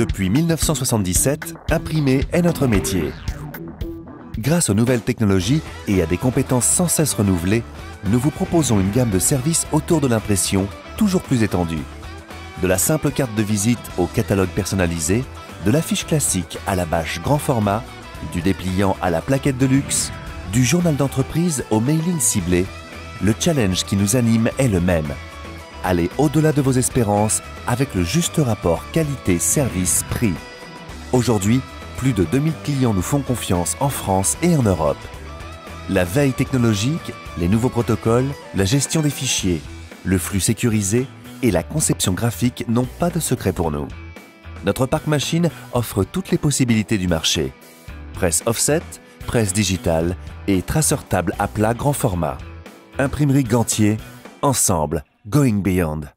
Depuis 1977, imprimer est notre métier. Grâce aux nouvelles technologies et à des compétences sans cesse renouvelées, nous vous proposons une gamme de services autour de l'impression, toujours plus étendue. De la simple carte de visite au catalogue personnalisé, de l'affiche classique à la bâche grand format, du dépliant à la plaquette de luxe, du journal d'entreprise au mailing ciblé, le challenge qui nous anime est le même. Allez au-delà de vos espérances avec le juste rapport qualité-service-prix. Aujourd'hui, plus de 2000 clients nous font confiance en France et en Europe. La veille technologique, les nouveaux protocoles, la gestion des fichiers, le flux sécurisé et la conception graphique n'ont pas de secret pour nous. Notre parc machine offre toutes les possibilités du marché. Presse offset, presse digitale et traceur table à plat grand format. Imprimerie Gantier, ensemble, going beyond.